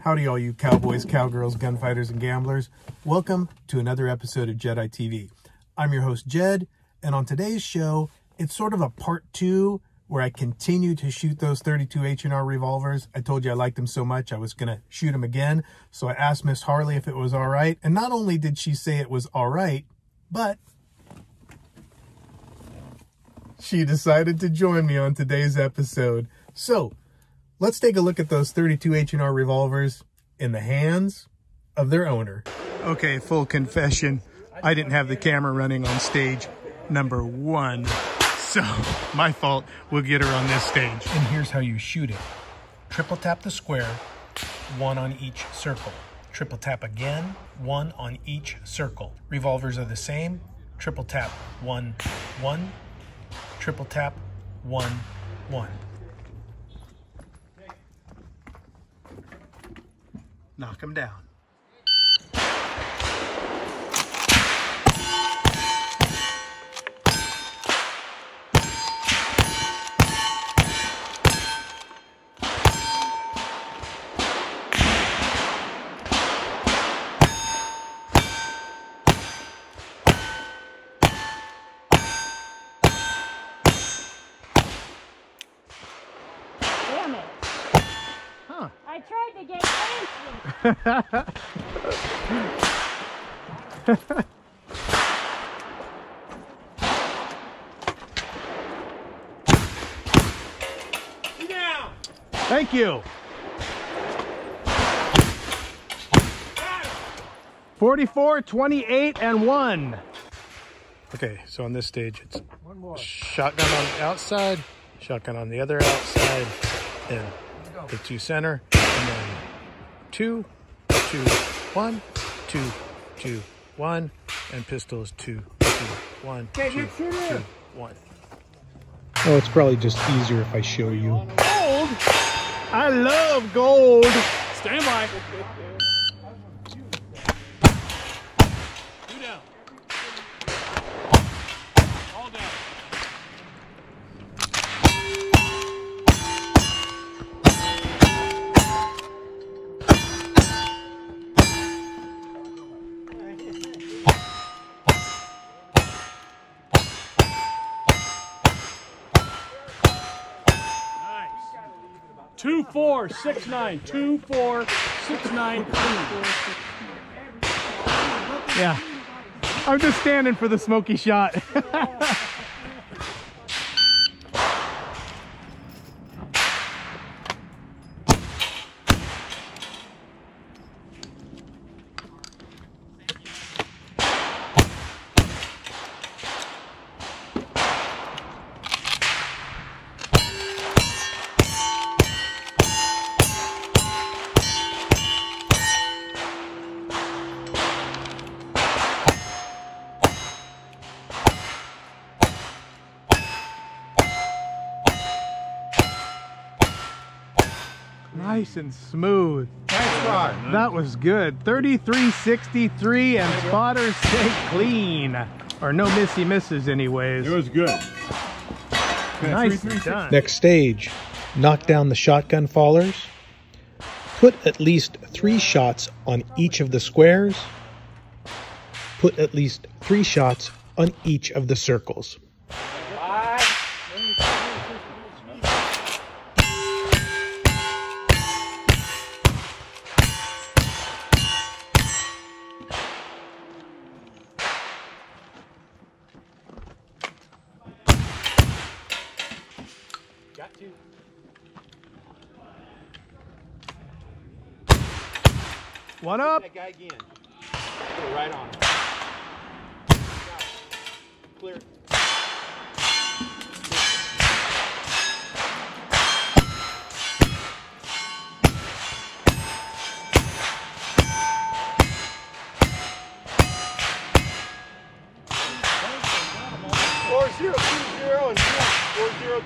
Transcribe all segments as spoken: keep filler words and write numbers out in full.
Howdy all you cowboys, cowgirls, gunfighters, and gamblers. Welcome to another episode of Jedi T V. I'm your host, Jed, and on today's show, it's sort of a part two where I continue to shoot those thirty-two H and R revolvers. I told you I liked them so much I was going to shoot them again, so I asked Miss Harley if it was all right, and not only did she say it was all right, but she decided to join me on today's episode. So, let's take a look at those thirty-two H and R revolvers in the hands of their owner. Okay, full confession, I didn't have the camera running on stage number one. So, my fault, we'll get her on this stage. And here's how you shoot it. Triple tap the square, one on each circle. Triple tap again, one on each circle. Revolvers are the same. Triple tap, one, one. Triple tap, one, one. Knock them down. Damn it. Huh. I tried to get fancy. Now. Thank you. forty-four, twenty-eight, and one. Okay, so on this stage, it's one more. Shotgun on the outside, shotgun on the other outside, and the two center, and then two, two, one, two, two, one, and pistol is two, two, one, okay, two, two, two, one. Oh, it's probably just easier if I show you. Gold! I love gold! Stand by! Two down. All down. Two four six nine two four six nine two. Yeah, I'm just standing for the smoky shot. Nice and smooth. Nice shot. That was good. thirty-three sixty-three and spotters stay clean. Or no missy misses anyways. It was good. Nice done. Next stage, knock down the shotgun fallers. Put at least three shots on each of the squares. Put at least three shots on each of the circles. Got to. One up. That guy again. Put it right on. Clear. four zero two zero one. four zero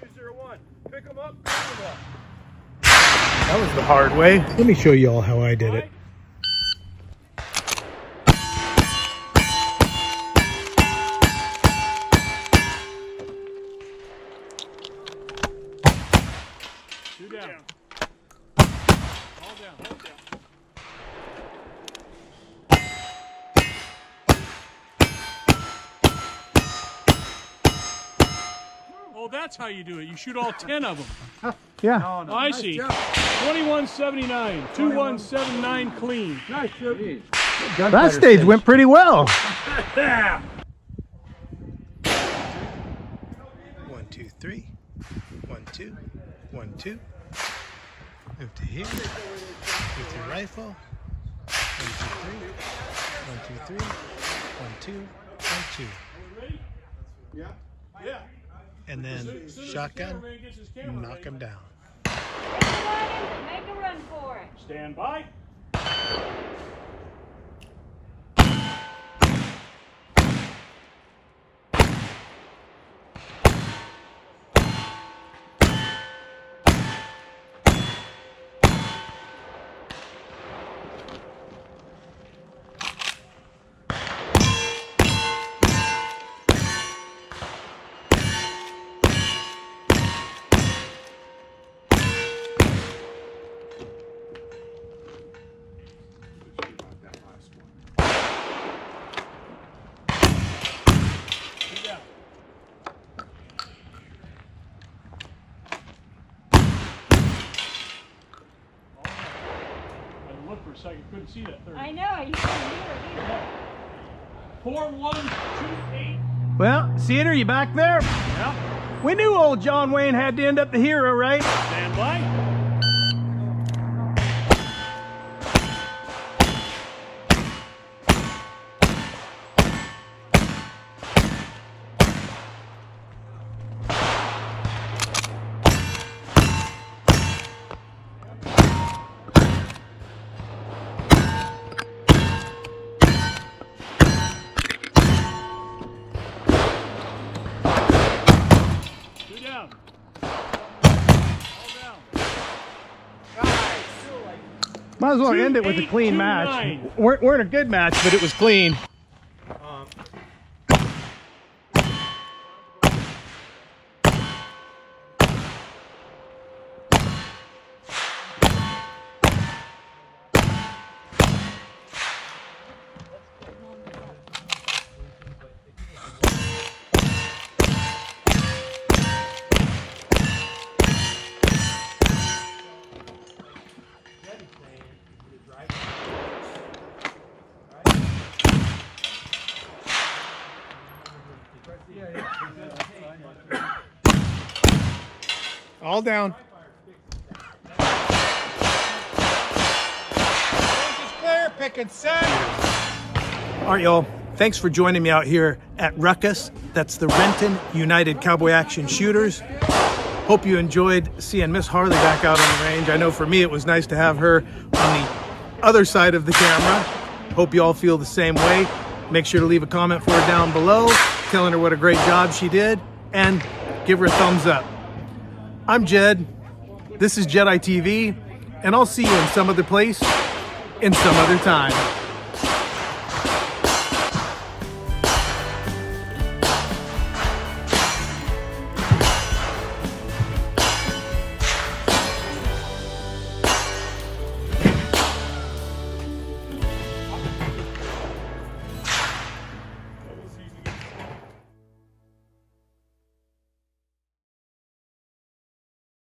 two zero one. Pick them up, pick them up. That was the hard way. Let me show you all how I did it. Two down. down. All down. All down. Oh, that's how you do it. You shoot all ten of them. Yeah. No, no. Oh, I nice see. Job. twenty-one seventy-nine. twenty-one seventy-nine clean. Nice shooting. That stage finish. Went pretty well. Yeah. One, two, three. One, two. One, two. Move to here. Move your rifle. One, two, three. One, two, three. One, two. One, two. Are we ready? Yeah. Yeah. And then shotgun, knock him down. Everybody make a run for it. Stand by. So I couldn't see that third. I know, you couldn't hear it either. four one two eight. Well, Cedar, you back there? Yeah. We knew old John Wayne had to end up the hero, right? Stand by. Might as well two, end it with eight, a clean two, match. We're, we're in a good match, but it was clean. Um. All down. Player picking seven. All right, y'all. Thanks for joining me out here at Ruckus. That's the Renton United Cowboy Action Shooters. Hope you enjoyed seeing Miss Harley back out on the range. I know for me it was nice to have her on the other side of the camera. Hope you all feel the same way. Make sure to leave a comment for her down below, telling her what a great job she did, and give her a thumbs up. I'm Jed, this is Jedi T V, and I'll see you in some other place, in some other time.